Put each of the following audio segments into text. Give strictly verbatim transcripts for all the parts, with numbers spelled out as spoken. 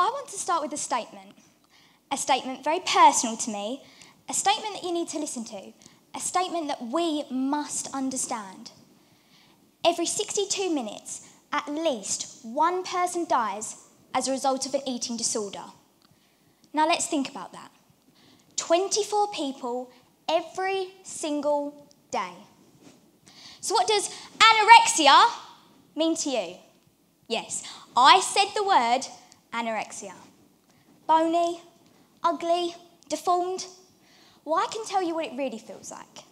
I want to start with a statement. A statement very personal to me, a statement that you need to listen to, a statement that we must understand. Every sixty-two minutes, at least one person dies as a result of an eating disorder. Now let's think about that. twenty-four people every single day. So what does anorexia mean to you? Yes, I said the word anorexia. Bony, ugly, deformed. Well, I can tell you what it really feels like.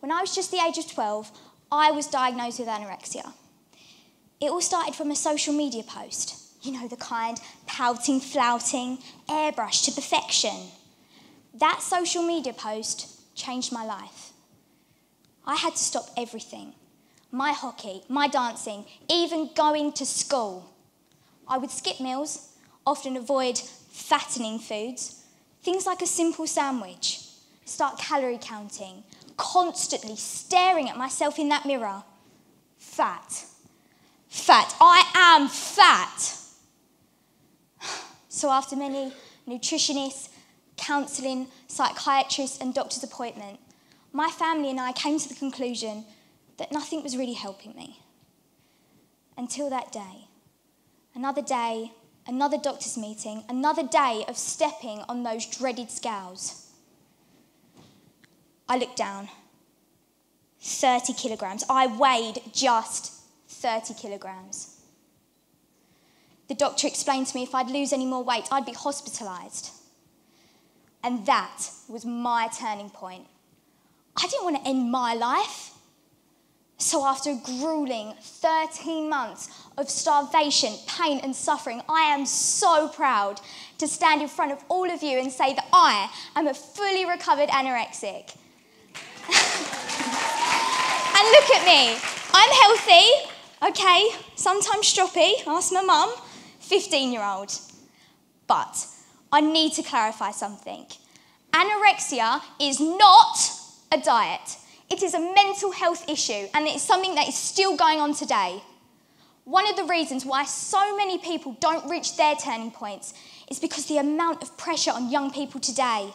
When I was just the age of twelve, I was diagnosed with anorexia. It all started from a social media post. You know, the kind, pouting, flouting, airbrush to perfection. That social media post changed my life. I had to stop everything. My hockey, my dancing, even going to school. I would skip meals, often avoid fattening foods, things like a simple sandwich, start calorie counting, constantly staring at myself in that mirror. Fat. Fat. I am fat. So after many nutritionists, counselling, psychiatrists and doctor's appointments, my family and I came to the conclusion that nothing was really helping me. Until that day. Another day, another doctor's meeting, another day of stepping on those dreaded scales. I looked down. thirty kilograms. I weighed just thirty kilograms. The doctor explained to me if I'd lose any more weight, I'd be hospitalised. And that was my turning point. I didn't want to end my life. So after a gruelling thirteen months of starvation, pain and suffering, I am so proud to stand in front of all of you and say that I am a fully recovered anorexic. And look at me. I'm healthy, okay, sometimes stroppy, ask my mum, fifteen-year-old. But I need to clarify something. Anorexia is not a diet. It is a mental health issue, and it's something that is still going on today. One of the reasons why so many people don't reach their turning points is because the amount of pressure on young people today,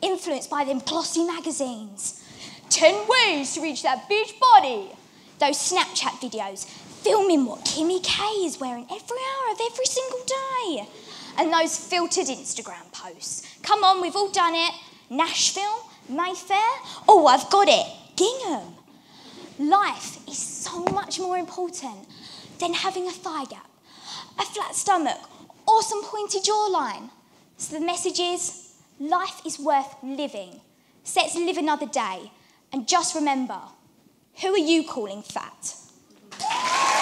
influenced by them glossy magazines, ten ways to reach that beach body, those Snapchat videos, filming what Kimmy K is wearing every hour of every single day, and those filtered Instagram posts. Come on, we've all done it. Nashville, Mayfair, oh, I've got it. Gingham. Life is so much more important than having a thigh gap, a flat stomach, or some pointy jawline. So the message is, life is worth living. So let's live another day. And just remember, who are you calling fat?